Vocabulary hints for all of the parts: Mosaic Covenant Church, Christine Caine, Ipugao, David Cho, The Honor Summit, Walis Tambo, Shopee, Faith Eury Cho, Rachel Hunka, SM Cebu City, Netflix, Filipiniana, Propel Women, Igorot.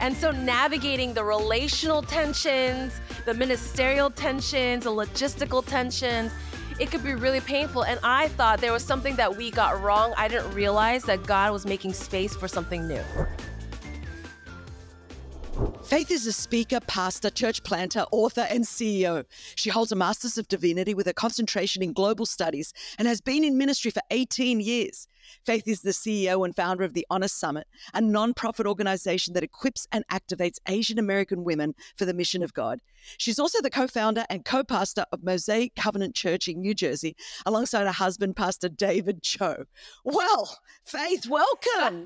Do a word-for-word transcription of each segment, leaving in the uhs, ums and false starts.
And so navigating the relational tensions, the ministerial tensions, the logistical tensions, it could be really painful. And I thought there was something that we got wrong. I didn't realize that God was making space for something new. Faith is a speaker, pastor, church planter, author, and C E O. She holds a Master's of Divinity with a concentration in global studies and has been in ministry for eighteen years. Faith is the C E O and founder of The Honor Summit, a nonprofit organization that equips and activates Asian American women for the mission of God. She's also the co-founder and co-pastor of Mosaic Covenant Church in New Jersey, alongside her husband, Pastor David Cho. Well, Faith, welcome.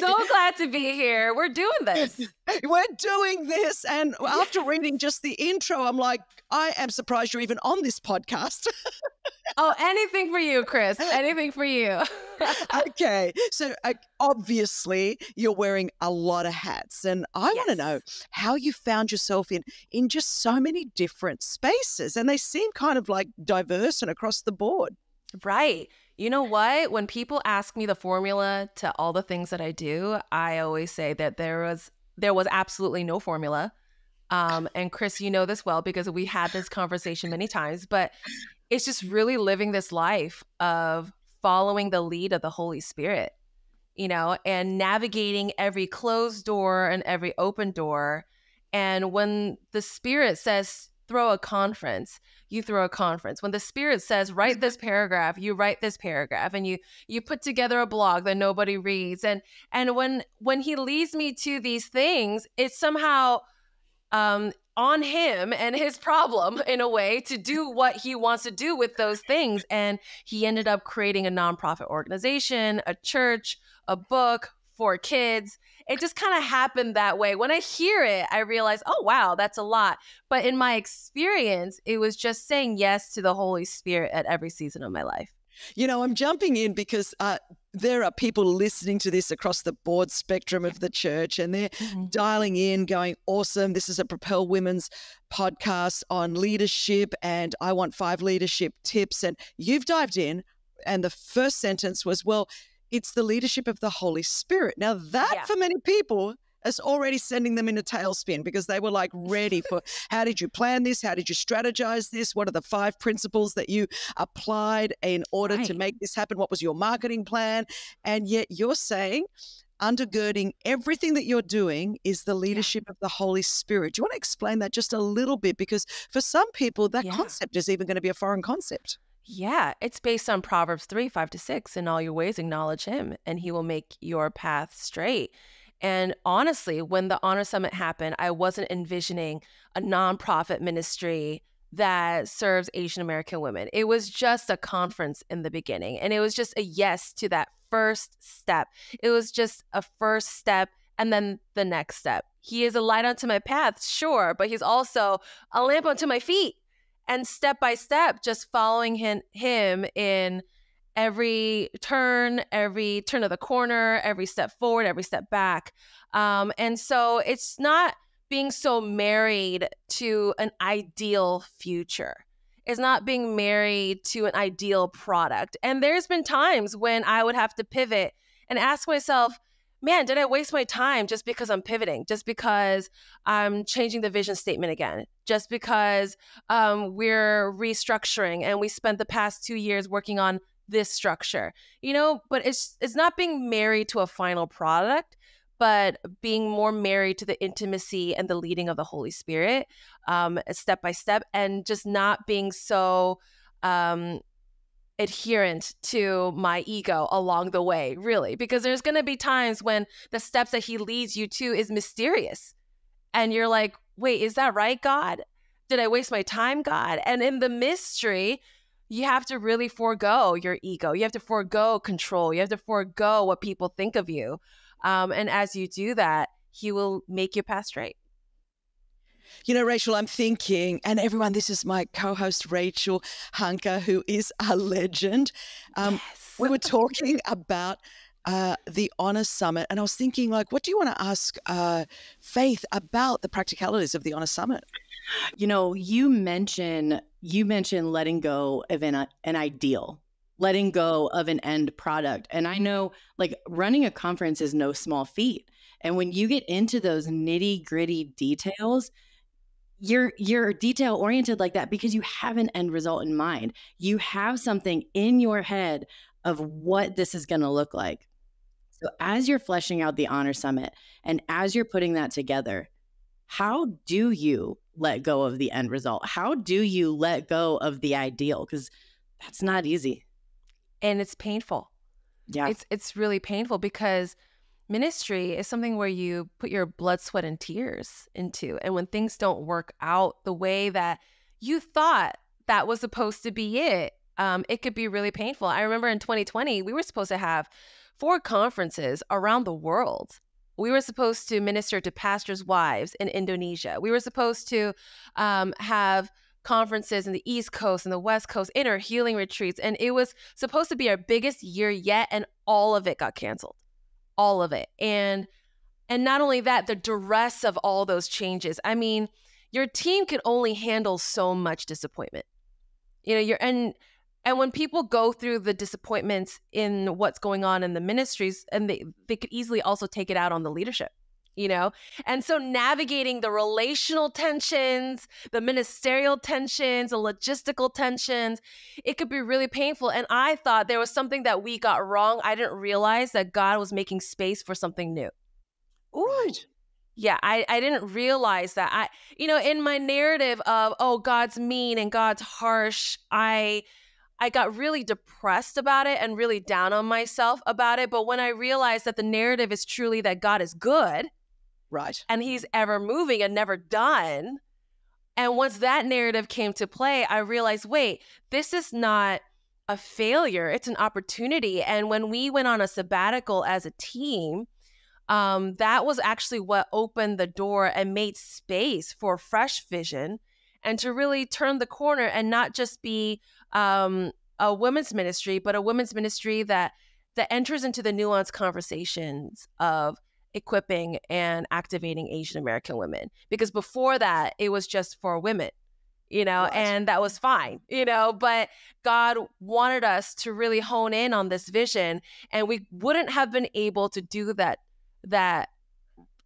So glad to be here. We're doing this. We're doing this. And after reading just the intro, I'm like, I am surprised you're even on this podcast. Oh, anything for you, Chris. Anything for you. Okay. So uh, obviously you're wearing a lot of hats, and I yes. want to know how you found yourself in, in just so many different spaces, and they seem kind of like diverse and across the board. Right. You know what? When people ask me the formula to all the things that I do, I always say that there was, there was absolutely no formula. Um, and Chris, you know this well because we had this conversation many times, but it's just really living this life of following the lead of the Holy Spirit, you know, and navigating every closed door and every open door. And when the Spirit says, throw a conference, you throw a conference. When the Spirit says, write this paragraph, you write this paragraph, and you you put together a blog that nobody reads. And and when when he leads me to these things, it's somehow um, on him and his problem in a way to do what he wants to do with those things. And he ended up creating a nonprofit organization, a church, a book for kids. It just kind of happened that way. When I hear it, I realize, oh, wow, that's a lot. But in my experience, it was just saying yes to the Holy Spirit at every season of my life. You know, I'm jumping in because uh, there are people listening to this across the board spectrum of the church, and they're mm-hmm. dialing in going, awesome, this is a Propel Women's podcast on leadership, and I want five leadership tips. And you've dived in, and the first sentence was, well, it's the leadership of the Holy Spirit. Now that yeah. for many people is already sending them in a tailspin, because they were like ready for how did you plan this? How did you strategize this? What are the five principles that you applied in order right. to make this happen? What was your marketing plan? And yet you're saying undergirding everything that you're doing is the leadership yeah. of the Holy Spirit. Do you want to explain that just a little bit? Because for some people that yeah. concept is even going to be a foreign concept. Yeah, it's based on Proverbs three, five to six, in all your ways acknowledge him and he will make your path straight. And honestly, when the Honor Summit happened, I wasn't envisioning a nonprofit ministry that serves Asian American women. It was just a conference in the beginning, and it was just a yes to that first step. It was just a first step, and then the next step. He is a light unto my path, sure, but he's also a lamp unto my feet. And step by step, just following him, him in every turn, every turn of the corner, every step forward, every step back. Um, and so it's not being so married to an ideal future. It's not being married to an ideal product. And there's been times when I would have to pivot and ask myself, man, did I waste my time just because I'm pivoting, just because I'm changing the vision statement again, just because um, we're restructuring and we spent the past two years working on this structure, you know? But it's, it's not being married to a final product, but being more married to the intimacy and the leading of the Holy Spirit, um, step by step, and just not being so um, adherent to my ego along the way, really, because there's going to be times when the steps that he leads you to is mysterious. And you're like, wait, is that right, God? Did I waste my time, God? And in the mystery, you have to really forego your ego. You have to forego control. You have to forego what people think of you. Um, and as you do that, he will make your path straight. You know, Rachel, I'm thinking, and everyone, this is my co-host, Rachel Hunka, who is a legend. Um, yes. We were talking about uh, the Honor Summit, and I was thinking, like, what do you want to ask uh, Faith about the practicalities of the Honor Summit? You know, you mention you mention letting go of an, an ideal, letting go of an end product. And I know, like, running a conference is no small feat. And when you get into those nitty gritty details, you're, you're detail oriented like that because you have an end result in mind. You have something in your head of what this is going to look like. So as you're fleshing out the Honor Summit and as you're putting that together, how do you let go of the end result? How do you let go of the ideal? Because that's not easy. And it's painful. Yeah. It's, it's really painful because ministry is something where you put your blood, sweat, and tears into. And when things don't work out the way that you thought that was supposed to be it, um, it could be really painful. I remember in twenty twenty, we were supposed to have four conferences around the world. We were supposed to minister to pastors' wives in Indonesia. We were supposed to um, have conferences in the East Coast and the West Coast, inner healing retreats. And it was supposed to be our biggest year yet. And all of it got canceled. All of it. And and not only that, the duress of all those changes. I mean, your team could only handle so much disappointment. You know, you're and and when people go through the disappointments in what's going on in the ministries, and they, they could easily also take it out on the leadership, you know? And so navigating the relational tensions, the ministerial tensions, the logistical tensions, it could be really painful. And I thought there was something that we got wrong. I didn't realize that God was making space for something new. Ooh. Yeah, I, I didn't realize that. I, you know, in my narrative of, oh, God's mean and God's harsh, I... I got really depressed about it and really down on myself about it. But when I realized that the narrative is truly that God is good, right, and he's ever moving and never done. And once that narrative came to play, I realized, wait, this is not a failure. It's an opportunity. And when we went on a sabbatical as a team, um, that was actually what opened the door and made space for fresh vision and to really turn the corner and not just be um, a women's ministry, but a women's ministry that, that enters into the nuanced conversations of equipping and activating Asian American women. Because before that, it was just for women, you know, right. And that was fine, you know, but God wanted us to really hone in on this vision. And we wouldn't have been able to do that, that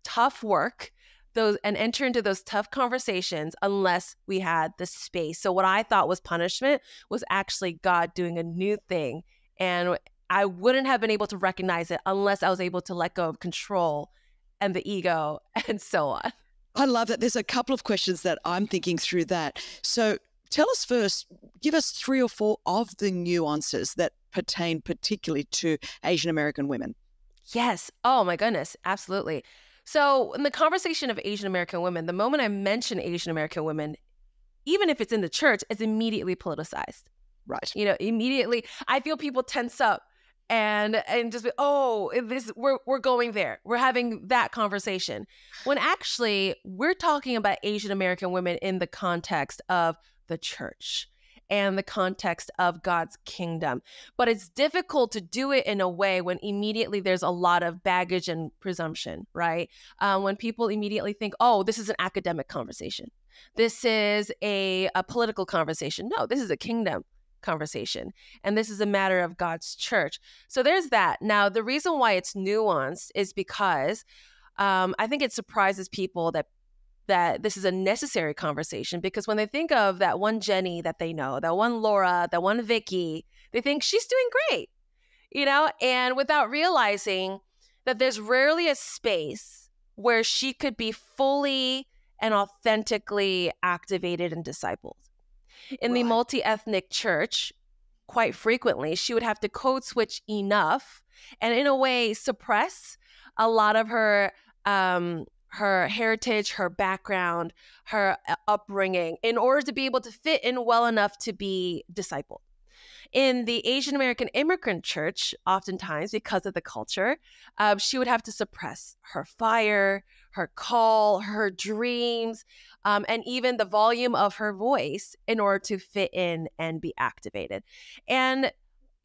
tough work Those, and enter into those tough conversations unless we had the space. So what I thought was punishment was actually God doing a new thing. And I wouldn't have been able to recognize it unless I was able to let go of control and the ego and so on. I love that. There's a couple of questions that I'm thinking through that. So tell us first, give us three or four of the nuances that pertain particularly to Asian American women. Yes. Oh my goodness. Absolutely. So in the conversation of Asian American women, the moment I mention Asian American women, even if it's in the church, it's immediately politicized. Right. You know, immediately I feel people tense up and and just be, oh, this we're we're going there. We're having that conversation. When actually we're talking about Asian American women in the context of the church and the context of God's kingdom. But it's difficult to do it in a way when immediately there's a lot of baggage and presumption, right? Um, when people immediately think, oh, this is an academic conversation. This is a, a political conversation. No, this is a kingdom conversation. And this is a matter of God's church. So there's that. Now, the reason why it's nuanced is because um, I think it surprises people that that this is a necessary conversation, because when they think of that one Jenny that they know, that one Laura, that one Vicky, they think she's doing great, you know, and without realizing that there's rarely a space where she could be fully and authentically activated and discipled. In right. the multi-ethnic church, quite frequently, she would have to code switch enough and in a way suppress a lot of her um, her heritage, her background, her upbringing in order to be able to fit in well enough to be discipled. In the Asian American immigrant church, oftentimes because of the culture, um, she would have to suppress her fire, her call, her dreams, um, and even the volume of her voice in order to fit in and be activated. And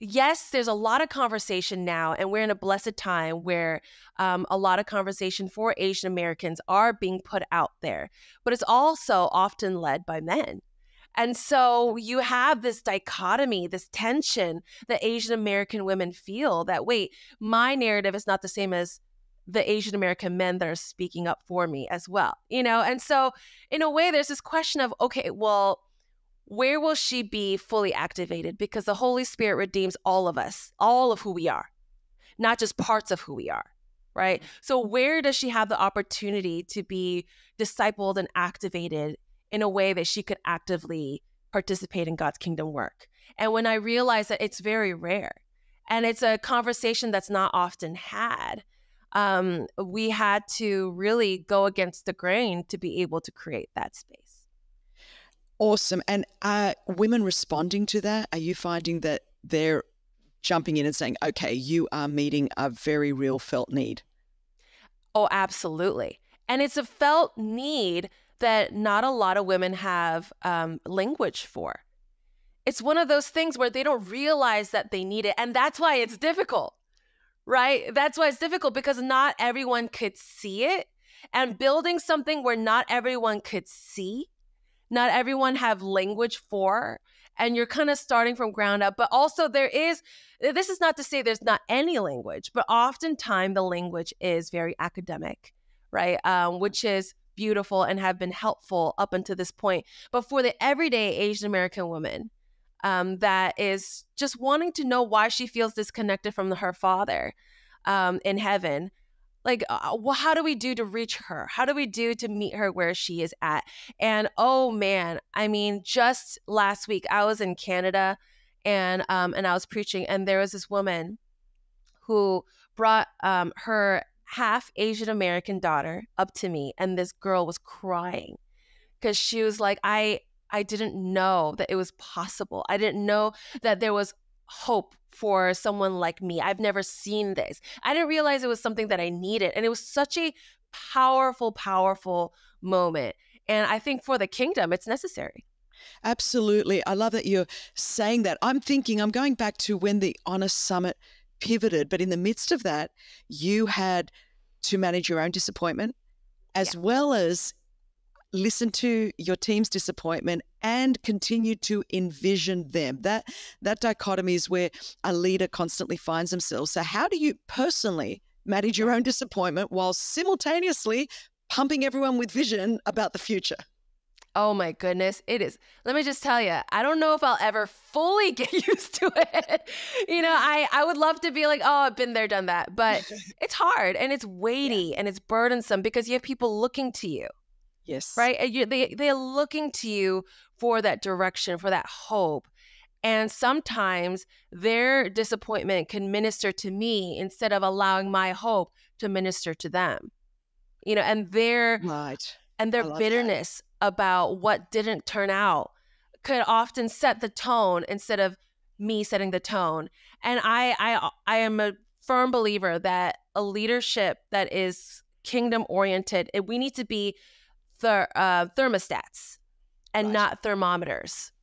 yes, there's a lot of conversation now, and we're in a blessed time where um, a lot of conversation for Asian Americans are being put out there, but it's also often led by men. And so you have this dichotomy, this tension that Asian American women feel that, wait, my narrative is not the same as the Asian American men that are speaking up for me as well, you know? And so in a way, there's this question of, okay, well, where will she be fully activated? Because the Holy Spirit redeems all of us, all of who we are, not just parts of who we are, right? So where does she have the opportunity to be discipled and activated in a way that she could actively participate in God's kingdom work? And when I realized that it's very rare, and it's a conversation that's not often had, Um, we had to really go against the grain to be able to create that space. Awesome. And are women responding to that? Are you finding that they're jumping in and saying, okay, you are meeting a very real felt need? Oh, absolutely. And it's a felt need that not a lot of women have um, language for. It's one of those things where they don't realize that they need it. And that's why it's difficult. Right? That's why it's difficult, because not everyone could see it, and building something where not everyone could see, not everyone have language for, and you're kind of starting from ground up. But also there is, this is not to say there's not any language, but oftentimes the language is very academic, right? Um, which is beautiful and have been helpful up until this point. But for the everyday Asian American woman, Um, that is just wanting to know why she feels disconnected from her father um, in heaven. Like, uh, well, how do we do to reach her? How do we do to meet her where she is at? And oh man, I mean, just last week I was in Canada, and um, and I was preaching, and there was this woman who brought um, her half Asian American daughter up to me, and this girl was crying because she was like, I. I didn't know that it was possible. I didn't know that there was hope for someone like me. I've never seen this. I didn't realize it was something that I needed. And it was such a powerful, powerful moment. And I think for the kingdom, it's necessary. Absolutely. I love that you're saying that. I'm thinking, I'm going back to when the Honor Summit pivoted, but in the midst of that, you had to manage your own disappointment as yeah. well as listen to your team's disappointment and continue to envision them. That that dichotomy is where a leader constantly finds themselves. So how do you personally manage your own disappointment while simultaneously pumping everyone with vision about the future? Oh my goodness, it is. Let me just tell you, I don't know if I'll ever fully get used to it. You know, I, I would love to be like, oh, I've been there, done that. But it's hard, and it's weighty, yeah. and it's burdensome, because you have people looking to you. Yes. Right? You, they, they're looking to you for that direction, for that hope. And sometimes their disappointment can minister to me instead of allowing my hope to minister to them, you know, and their, right. and their bitterness that. about what didn't turn out could often set the tone instead of me setting the tone. And I, I, I am a firm believer that a leadership that is kingdom oriented, we need to be Ther, uh, thermostats and right. not thermometers.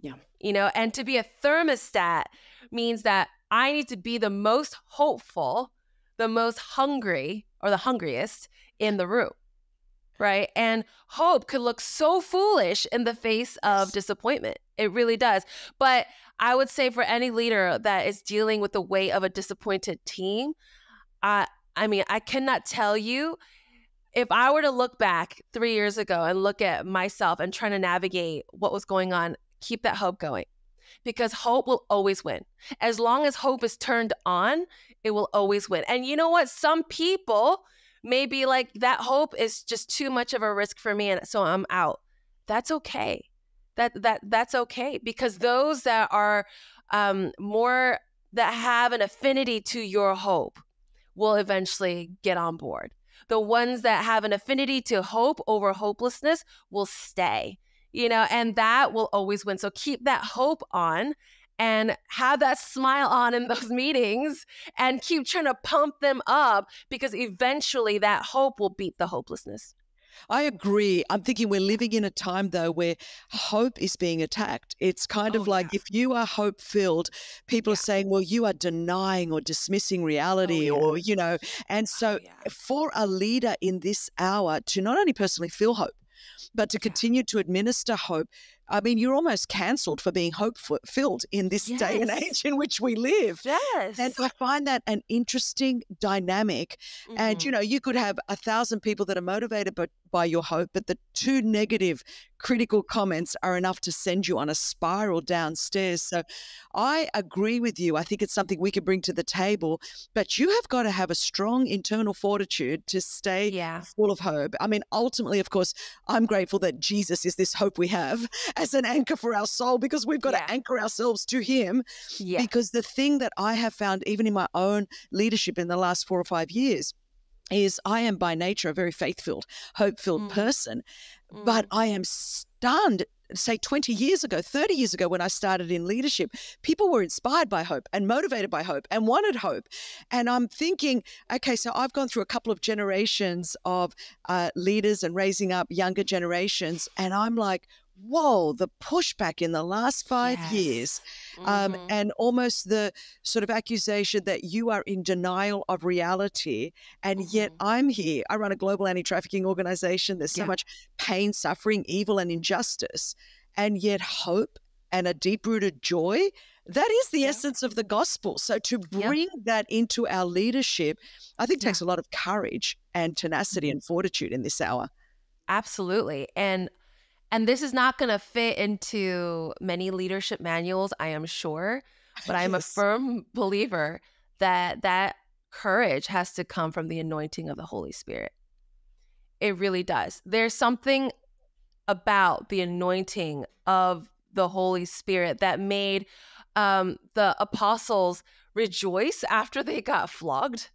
Yeah. You know, and to be a thermostat means that I need to be the most hopeful, the most hungry, or the hungriest in the room. Right. And hope could look so foolish in the face of disappointment. It really does. But I would say for any leader that is dealing with the weight of a disappointed team, I, I mean, I cannot tell you. If I were to look back three years ago and look at myself and trying to navigate what was going on, keep that hope going, because hope will always win. As long as hope is turned on, it will always win. And you know what? Some people may be like, that hope is just too much of a risk for me, and so I'm out. That's okay. That that that's okay, because those that are um, more, that have an affinity to your hope will eventually get on board. The ones that have an affinity to hope over hopelessness will stay, you know, and that will always win. So keep that hope on and have that smile on in those meetings and keep trying to pump them up, because eventually that hope will beat the hopelessness. I agree. I'm thinking we're living in a time, though, where hope is being attacked. It's kind of oh, like yeah. if you are hope-filled, people yeah. are saying, well, you are denying or dismissing reality oh, yeah. or, you know. And so oh, yeah. for a leader in this hour to not only personally feel hope, but to continue yeah. to administer hope, I mean, you're almost cancelled for being hope-filled in this yes. day and age in which we live. Yes. And I find that an interesting dynamic. Mm-hmm. And, you know, you could have a thousand people that are motivated by, by your hope, but the two negative critical comments are enough to send you on a spiral downstairs. So I agree with you. I think it's something we could bring to the table, but you have got to have a strong internal fortitude to stay yeah. full of hope. I mean, ultimately, of course, I'm grateful that Jesus is this hope we have as an anchor for our soul, because we've got yeah. to anchor ourselves to him. Yeah. Because the thing that I have found, even in my own leadership in the last four or five years, is I am by nature a very faith-filled, hope-filled mm. person, mm. but I am stunned. Say twenty years ago, thirty years ago, when I started in leadership, people were inspired by hope and motivated by hope and wanted hope. And I'm thinking, okay, so I've gone through a couple of generations of uh, leaders and raising up younger generations. And I'm like, whoa, the pushback in the last five yes. years um, mm-hmm. and almost the sort of accusation that you are in denial of reality. And mm-hmm. yet I'm here. I run a global anti-trafficking organization. There's so yeah. much pain, suffering, evil and injustice. And yet hope and a deep-rooted joy, that is the yeah. essence of the gospel. So to bring yeah. that into our leadership, I think yeah. takes a lot of courage and tenacity mm-hmm. and fortitude in this hour. Absolutely. And And this is not going to fit into many leadership manuals, I am sure, but I am yes. a firm believer that that courage has to come from the anointing of the Holy Spirit. It really does. There's something about the anointing of the Holy Spirit that made um, the apostles rejoice after they got flogged,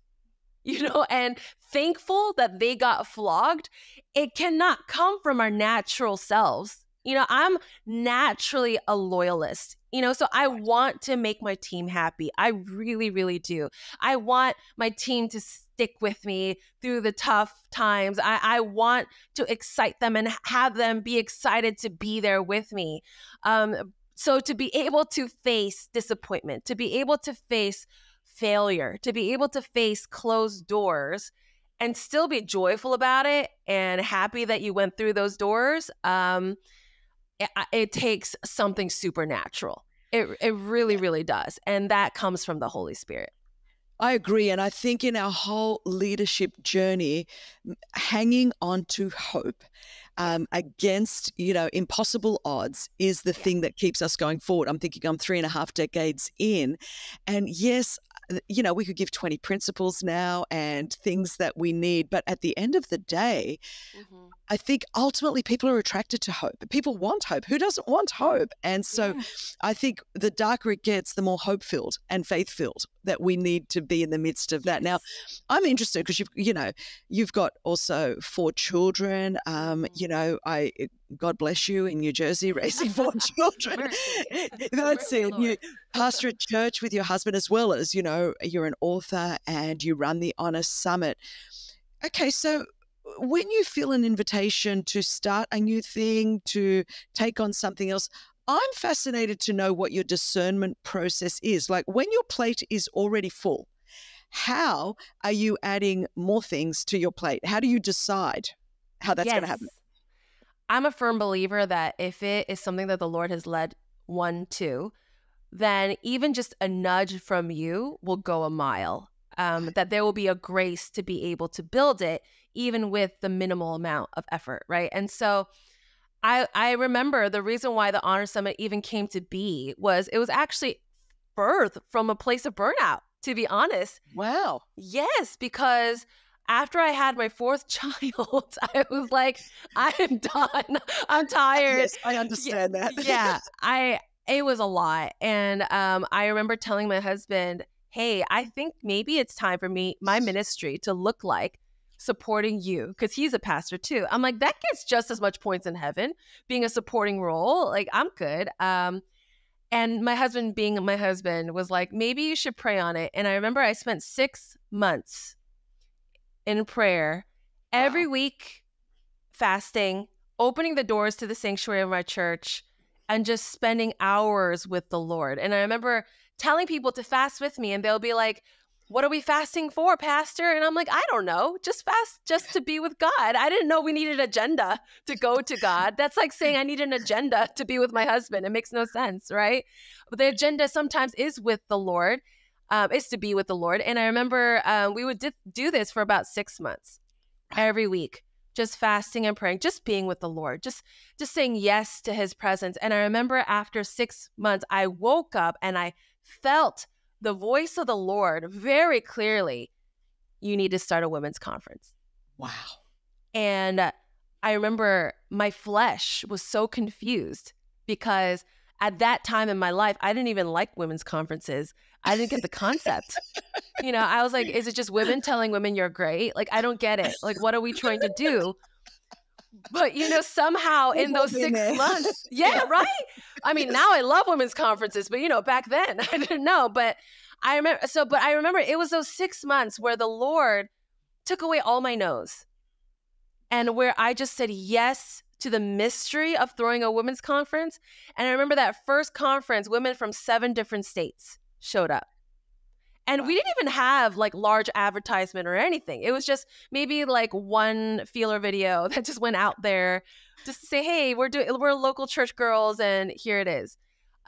you know, and thankful that they got flogged. It cannot come from our natural selves. You know, I'm naturally a loyalist, you know, so I want to make my team happy. I really, really do. I want my team to stick with me through the tough times. I, I want to excite them and have them be excited to be there with me. Um, so to be able to face disappointment, to be able to face failure, to be able to face closed doors and still be joyful about it and happy that you went through those doors, um, it, it takes something supernatural. It, it really, really does. And that comes from the Holy Spirit. I agree. And I think in our whole leadership journey, hanging on to hope um, against, you know, impossible odds is the yeah. thing that keeps us going forward. I'm thinking I'm three and a half decades in. And yes, you know, we could give twenty principles now and things that we need. But at the end of the day, mm-hmm. I think ultimately people are attracted to hope. People want hope. Who doesn't want hope? And so yeah. I think the darker it gets, the more hope-filled and faith-filled that we need to be in the midst of that. Yes. Now, I'm interested because, you've you know, you've got also four children. Um, mm-hmm. You know, I God bless you in New Jersey raising four children. That's it. You pastor at church with your husband, as well as, you know, you're an author and you run the Honor Summit. Okay, so when you feel an invitation to start a new thing, to take on something else, I'm fascinated to know what your discernment process is. Like when your plate is already full, how are you adding more things to your plate? How do you decide how that's yes. going to happen? I'm a firm believer that if it is something that the Lord has led one to, then even just a nudge from you will go a mile, um, that there will be a grace to be able to build it, even with the minimal amount of effort, right? And so I, I remember the reason why the Honor Summit even came to be was it was actually birthed from a place of burnout, to be honest. Wow. Yes, because after I had my fourth child, I was like, I am done. I'm tired. Yes, I understand yeah, that. Yeah, I... It was a lot. And um, I remember telling my husband, hey, I think maybe it's time for me, my ministry to look like supporting you, because he's a pastor too. I'm like, that gets just as much points in heaven, being a supporting role. Like, I'm good. Um, and my husband being my husband was like, maybe you should pray on it. And I remember I spent six months in prayer, wow. every week, fasting, opening the doors to the sanctuary of my church, and just spending hours with the Lord. And I remember telling people to fast with me and they'll be like, what are we fasting for, Pastor? And I'm like, I don't know. Just fast just to be with God. I didn't know we needed an agenda to go to God. That's like saying I need an agenda to be with my husband. It makes no sense, right? But the agenda sometimes is with the Lord. Um, it's to be with the Lord. And I remember uh, we would do this for about six months every week, just fasting and praying, just being with the Lord, just, just saying yes to his presence. And I remember after six months, I woke up and I felt the voice of the Lord very clearly. You need to start a women's conference. Wow. And uh, I remember my flesh was so confused because at that time in my life, I didn't even like women's conferences. I didn't get the concept. You know, I was like, is it just women telling women you're great? Like, I don't get it. Like, what are we trying to do? But, you know, somehow in those six months, yeah, right? I mean, now I love women's conferences, but, you know, back then I didn't know. But I remember, so, but I remember it was those six months where the Lord took away all my no's and where I just said yes to the mystery of throwing a women's conference. And I remember that first conference, women from seven different states showed up. And wow. We didn't even have like large advertisement or anything. It was just maybe like one feeler video that just went out there just to say, hey, we're doing, we're local church girls and here it is.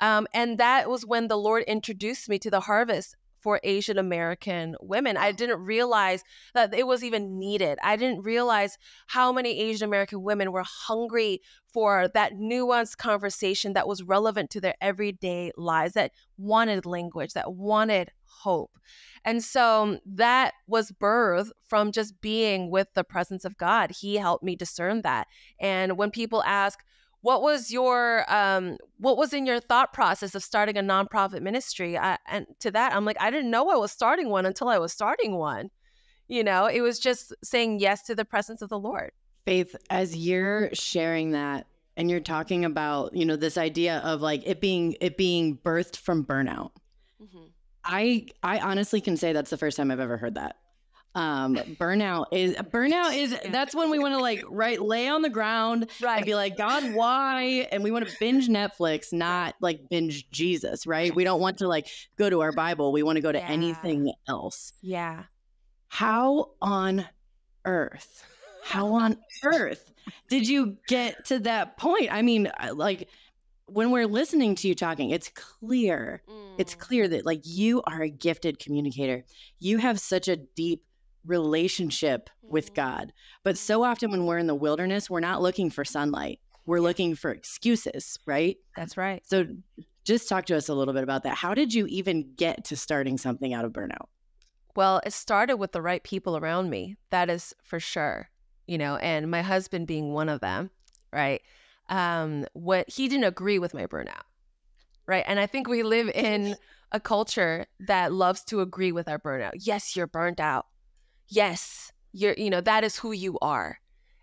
Um, and that was when the Lord introduced me to the harvest for Asian American women. I didn't realize that it was even needed. I didn't realize how many Asian American women were hungry for that nuanced conversation that was relevant to their everyday lives, that wanted language, that wanted hope. And so that was birthed from just being with the presence of God. He helped me discern that. And when people ask, what was your, um, what was in your thought process of starting a nonprofit ministry? I, and to that, I'm like, I didn't know I was starting one until I was starting one. You know, it was just saying yes to the presence of the Lord. Faith, as you're sharing that and you're talking about, you know, this idea of like it being, it being birthed from burnout. Mm-hmm. I, I honestly can say that's the first time I've ever heard that. Um, burnout is burnout is that's when we want to like right lay on the ground right. and be like, God, why? And we want to binge Netflix, not like binge Jesus, right? We don't want to like go to our Bible. We want to go to yeah. anything else. Yeah. How on earth? How on earth did you get to that point? I mean, like when we're listening to you talking, it's clear. Mm. It's clear that like you are a gifted communicator. You have such a deep relationship with God. But so often when we're in the wilderness, we're not looking for sunlight. We're looking for excuses, right? That's right. So just talk to us a little bit about that. How did you even get to starting something out of burnout? Well, it started with the right people around me. That is for sure. You know, and my husband being one of them, right? Um, what he didn't agree with my burnout, right? And I think we live in a culture that loves to agree with our burnout. Yes, you're burnt out. Yes, you're, you know, that is who you are.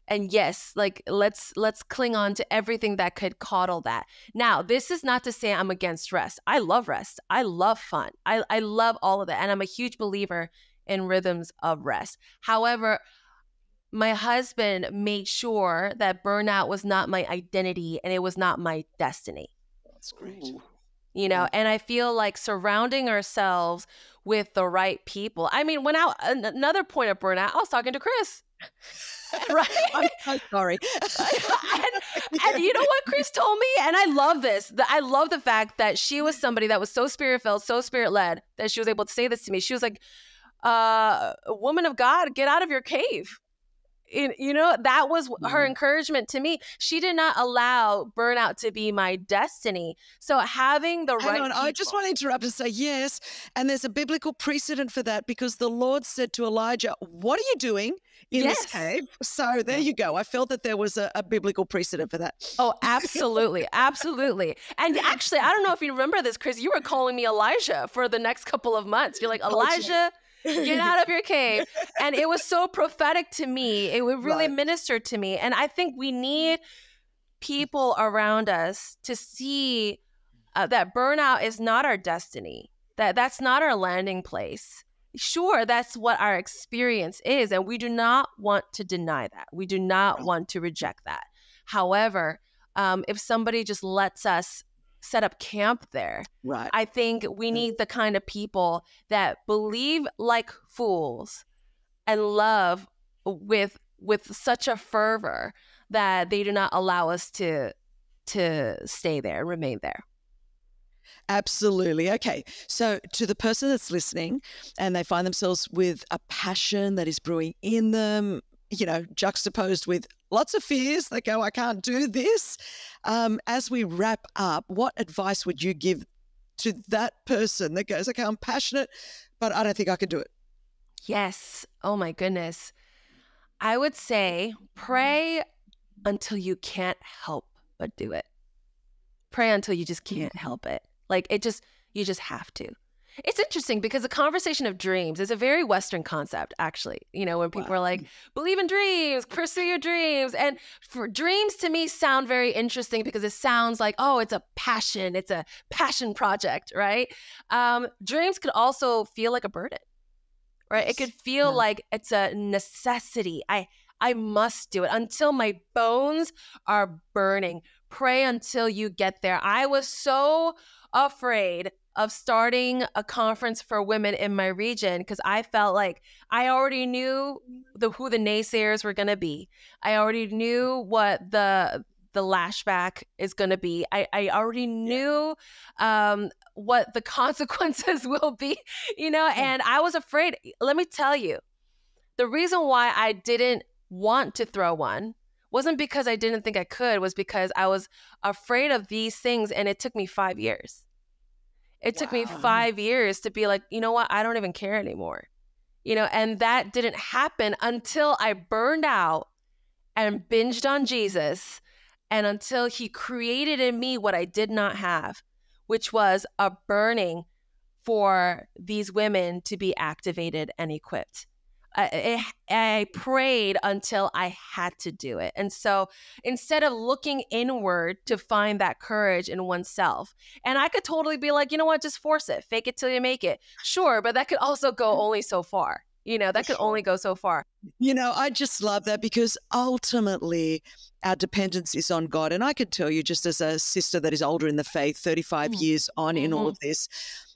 And yes, like, let's, let's cling on to everything that could coddle that. Now, this is not to say I'm against rest. I love rest. I love fun. I, I love all of that. And I'm a huge believer in rhythms of rest. However, my husband made sure that burnout was not my identity and it was not my destiny. That's great. Ooh. You know, and I feel like surrounding ourselves with the right people. I mean, when I, another point of burnout, I was talking to Chris, right? I'm, I'm sorry. and, and you know what Chris told me? And I love this. I love the fact that she was somebody that was so spirit-filled, so spirit-led that she was able to say this to me. She was like, uh, woman of God, get out of your cave. And, you know, that was her encouragement to me. She did not allow burnout to be my destiny. So having the Hang right on, people... I just want to interrupt and say yes. And there's a biblical precedent for that because the Lord said to Elijah, what are you doing in yes. this cave? So there you go. I felt that there was a, a biblical precedent for that. Oh, absolutely. Absolutely. And actually, I don't know if you remember this, Chris, you were calling me Elijah for the next couple of months. You're like, Elijah... get out of your cave. And it was so prophetic to me. It would really right. minister to me. And I think we need people around us to see uh, that burnout is not our destiny, that that's not our landing place. Sure, that's what our experience is. And we do not want to deny that. We do not want to reject that. However, um, if somebody just lets us set up camp there. Right. I think we need the kind of people that believe like fools and love with with such a fervor that they do not allow us to to stay there, remain there. Absolutely. Okay. So to the person that's listening and they find themselves with a passion that is brewing in them, you know, juxtaposed with lots of fears that go, I can't do this. Um, as we wrap up, what advice would you give to that person that goes, okay, I'm passionate, but I don't think I can do it? Yes. Oh my goodness. I would say pray until you can't help but do it. Pray until you just can't help it. Like it just, you just have to. It's interesting because the conversation of dreams is a very Western concept, actually. You know, when people wow. are like, believe in dreams, pursue your dreams. And for dreams to me sound very interesting because it sounds like, oh, it's a passion. It's a passion project, right? Um, dreams could also feel like a burden, right? It could feel yeah. like it's a necessity. I, I must do it until my bones are burning. Pray until you get there. I was so afraid of starting a conference for women in my region because I felt like I already knew the, who the naysayers were going to be. I already knew what the the lashback is going to be. I, I already knew um, what the consequences will be, you know, and I was afraid. Let me tell you, the reason why I didn't want to throw one wasn't because I didn't think I could, was because I was afraid of these things. And it took me five years. It wow. took me five years to be like, you know what? I don't even care anymore. You know, and that didn't happen until I burned out and binged on Jesus and until he created in me what I did not have, which was a burning for these women to be activated and equipped. I, I prayed until I had to do it. And so instead of looking inward to find that courage in oneself, and I could totally be like, you know what, just force it, fake it till you make it. Sure. But that could also go only so far. You know, that could only go so far. You know, I just love that because ultimately our dependence is on God. And I could tell you just as a sister that is older in the faith, thirty-five mm-hmm. years on in mm-hmm. all of this,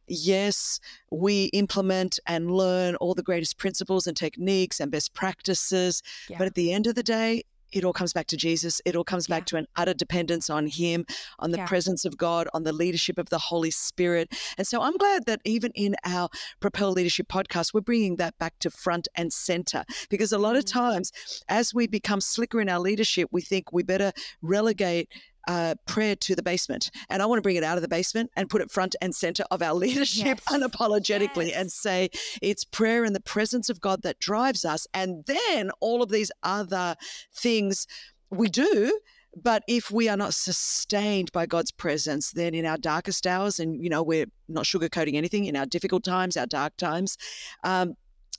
yes, we implement and learn all the greatest principles and techniques and best practices. Yeah. But at the end of the day, it all comes back to Jesus. It all comes yeah. back to an utter dependence on him, on the yeah. presence of God, on the leadership of the Holy Spirit. And so I'm glad that even in our Propel Leadership podcast, we're bringing that back to front and center, because a lot of times as we become slicker in our leadership, we think we better relegate Uh, prayer to the basement. And I want to bring it out of the basement and put it front and center of our leadership yes. unapologetically yes. and say it's prayer and the presence of God that drives us. And then all of these other things we do, but if we are not sustained by God's presence, then in our darkest hours, and you know, we're not sugarcoating anything, in our difficult times, our dark times, um,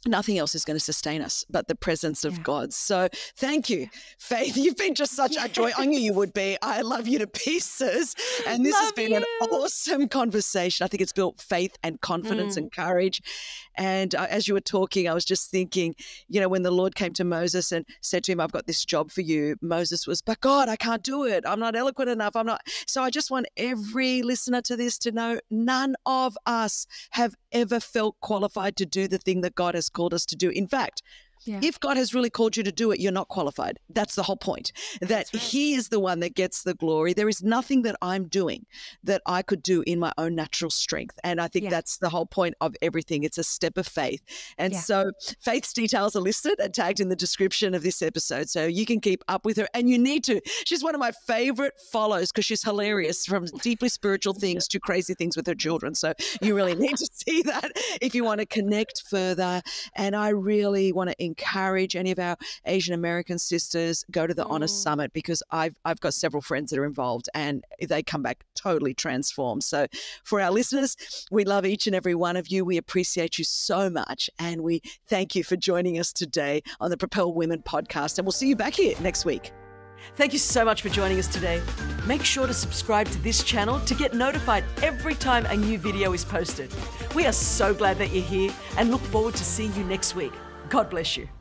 nothing else is going to sustain us but the presence of yeah. God. So thank you, Faith. You've been just such yes. a joy. I knew you would be. I love you to pieces. And this love has been you. An awesome conversation. I think it's built faith and confidence mm. and courage. And uh, as you were talking, I was just thinking, you know, when the Lord came to Moses and said to him, I've got this job for you, Moses was, but God, I can't do it. I'm not eloquent enough. I'm not. So I just want every listener to this to know none of us have ever felt qualified to do the thing that God has called us to do. In fact, yeah. if God has really called you to do it, you're not qualified. That's the whole point, that right. he is the one that gets the glory. There is nothing that I'm doing that I could do in my own natural strength. And I think yeah. that's the whole point of everything. It's a step of faith. And yeah. so Faith's details are listed and tagged in the description of this episode. So you can keep up with her, and you need to. She's one of my favorite follows because she's hilarious, from deeply spiritual things to crazy things with her children. So you really need to see that if you want to connect further. And I really want to encourage any of our Asian American sisters, go to the mm. Honor Summit, because I've, I've got several friends that are involved and they come back totally transformed. So for our listeners, we love each and every one of you. We appreciate you so much. And we thank you for joining us today on the Propel Women podcast. And we'll see you back here next week. Thank you so much for joining us today. Make sure to subscribe to this channel to get notified every time a new video is posted. We are so glad that you're here and look forward to seeing you next week. God bless you.